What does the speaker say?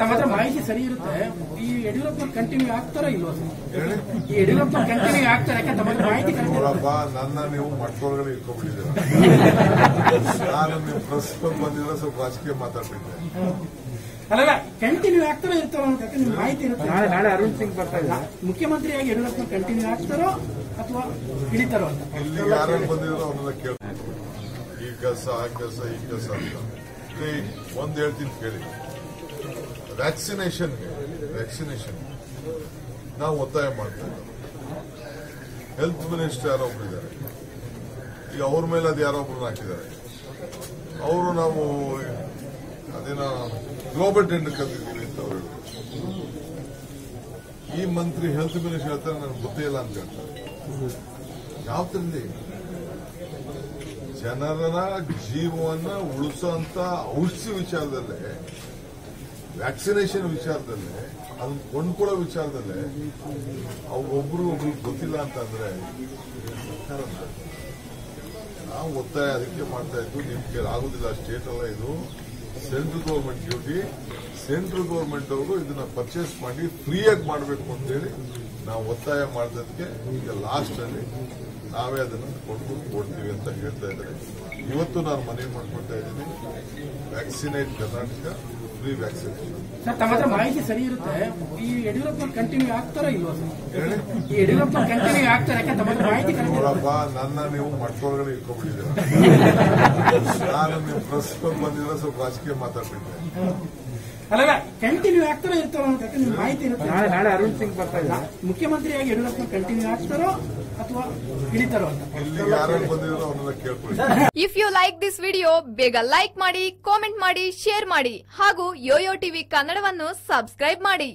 ತಮತ್ರ ಮಾಹಿತಿ ಸರಿ ಇರುತ್ತೆ ಈ ಯಡಿಯೂರಪ್ಪ ಕಂಟಿನ್ಯೂ ಆಗ್ತಾರೋ ಇಲ್ಲೋ ಸರ್ ಈ ಯಡಿಯೂರಪ್ಪ ಕಂಟಿನ್ಯೂ ಆಗ್ತಾರೆ ಅಂತ ತಮತ್ರ ಮಾಹಿತಿ ಕರೆಕ್ಟ್ ಇರುತ್ತೆ ನನ್ನ ನೀವು ಮಕ್ಕಳೊಳಗೆ ಇಟ್ಕೊಂಡಿದ್ದೀರಾ ನಾನು ನಿಮ್ಮ ಪ್ರಶ್ನೆ ಬಂದಿರೋ ಸ್ವಲ್ಪ ರಾಜಕೀಯ ಮಾತಾಡ್ತಿದ್ದೆ ಅಲ್ಲ ಕಂಟಿನ್ಯೂ ಆಗ್ತಾರೋ ಇರ್ತಾರೋ ಅಂತ ನಿಮ್ಮ ಮಾಹಿತಿ ಇರುತ್ತೆ ನಾಳೆ ಅರುಣ್ ಸಿಂಗ್ ಬರ್ತಾರೆ ಮುಖ್ಯಮಂತ್ರಿಯಾಗಿ ಯಡಿಯೂರಪ್ಪ ಕಂಟಿನ್ಯೂ ಆಗ್ತಾರೋ ಅಥವಾ ಇಳಿತಾರೋ ಅಂತ ಇಲ್ಲಿ ಯಾರು ಬಂದಿರೋ ಅವರನ್ನ ಕೇಳಿ ಈ ಕೆಲಸ ಆ ಕೆಲಸ ಈ ಕೆಲಸ ಅಂತ ಒಂದು ಹೇಳ್ತೀನಿ ಕೇಳಿ ವ್ಯಾಕ್ಸಿನೇಷನ್ ನಾವು ಒತ್ತಾಯ ಮಾಡ್ತಾ ಇದ್ದೀವಿ ಹೆಲ್ತ್ ಮಿನಿಸ್ಟರ್ ಯಾರೋ ಒಬ್ರು ಇದ್ದಾರೆ ಈಗ ಅವ್ರ ಮೇಲೆ ಅದು ಯಾರೋ ಒಬ್ರು ಹಾಕಿದ್ದಾರೆ ಅವರು ನಾವು ಅದೇನೋ ಗ್ಲೋಬಲ್ ಟೆಂಡರ್ ಕರೆದಿದ್ದೀವಿ ಅಂತ ಅವರು ಈ ಮಂತ್ರಿ ಹೆಲ್ತ್ ಮಿನಿಸ್ಟರ್ ಹೇಳ್ತಾರೆ ನನಗೆ ಗೊತ್ತೇ ಇಲ್ಲ ಅಂತ ಹೇಳ್ತಾರೆ ಯಾವ ತಂದೆ ಜನರ ಜೀವವನ್ನು ಉಳಿಸುವಂತ ಔಷಧಿ ವಿಚಾರದಲ್ಲೇ ವ್ಯಾಕ್ಸಿನೇಷನ್ ವಿಚಾರದಲ್ಲೇ ಅದನ್ನ ಕೊಂಡ್ಕೊಳ್ಳೋ ವಿಚಾರದಲ್ಲೇ ಅವರೊಬ್ರು ಒಬ್ರಿಗೆ ಗೊತ್ತಿಲ್ಲ ಅಂತಂದ್ರೆ ನಾವು ಒತ್ತಾಯ ಅದಕ್ಕೆ ಮಾಡ್ತಾ ಇದ್ದು ನಿಮ್ಗೆ ಆಗುದಿಲ್ಲ ಸ್ಟೇಟ್ ಅಲ್ಲ ಇದು central government duty central government ಅವರು ಇದನ್ನ ಪರ್ಚೇಸ್ ಮಾಡಿ ಫ್ರೀಯಾಗಿ ಮಾಡಬೇಕು ಅಂತೇಳಿ ನಾವು ಒತ್ತಾಯ ಮಾಡಿದಕ್ಕೆ ಈಗ ಲಾಸ್ಟ್ ಅಲ್ಲಿ ನಾವೇ ಅದನ್ನು ಕೊಟ್ಟು ಕೊಡ್ತೀವಿ ಅಂತ ಹೇಳ್ತಾ ಇದ್ದಾರೆ ಇವತ್ತು ನಾನು ಮನವಿ ಮಾಡ್ಕೊಳ್ತಾ ಇದ್ದೀನಿ ವ್ಯಾಕ್ಸಿನೇಟ್ ಕರ್ನಾಟಕ ಫ್ರೀ ವ್ಯಾಕ್ಸಿನೇಷನ್ ತಮ್ಮ ಮಾಹಿತಿ ಸರಿ ಇರುತ್ತೆ ಈ ಯಡಿಯೂರಪ್ಪ ಕಂಟಿನ್ಯೂ ಆಗ್ತಾರೋ ಇಲ್ವಾ ಯಡಿಯೂರಪ್ಪ ಕಂಟಿನ್ಯೂ ಆಗ್ತಾರೆ ನೋಡಪ್ಪ ನನ್ನ ನೀವು ಮಕ್ಕಳೊಳಗಡೆ ಇಟ್ಕೊಂಡ್ಬಿಟ್ಟಿದ್ದೀರಾ ನಾನು ನೀವು ಪ್ರಶ್ನೆ ಬಂದಿರೋ ಸ್ವಲ್ಪ ರಾಜಕೀಯ ಮಾತಾಡ್ತಿದ್ದೆ ಅಲ್ಲ ಕಂಟಿನ್ಯೂ ಆಗ್ತಾರೋ ಇರ್ತಾರೋ ಅಂತ ನಿಮ್ಮ ಮಾಹಿತಿ ಇರುತ್ತೆ ನಾಳೆ ಅರುಣ್ ಸಿಂಗ್ ಬರ್ತಾರೆ ಮುಖ್ಯಮಂತ್ರಿಯಾಗಿ ಯಡಿಯೂರಪ್ಪ ಕಂಟಿನ್ಯೂ ಆಗ್ತಾರೋ ಅಥವಾ ಇಳಿತಾರೋ ಅಂತ ಇಲ್ಲಿ ಯಾರು ಬಂದಿರೋ ಅವರನ್ನ ಕೇಳ್ಕೊಳ್ಳಿ. If you like this video ಬೇಗ ಲೈಕ್ ಮಾಡಿ, ಕಾಮೆಂಟ್ ಮಾಡಿ, ಶೇರ್ ಮಾಡಿ ಹಾಗೂ ಯೋಯೋ ಟಿವಿ ಕನ್ನಡವನ್ನು ಸಬ್ಸ್ಕ್ರೈಬ್ ಮಾಡಿ.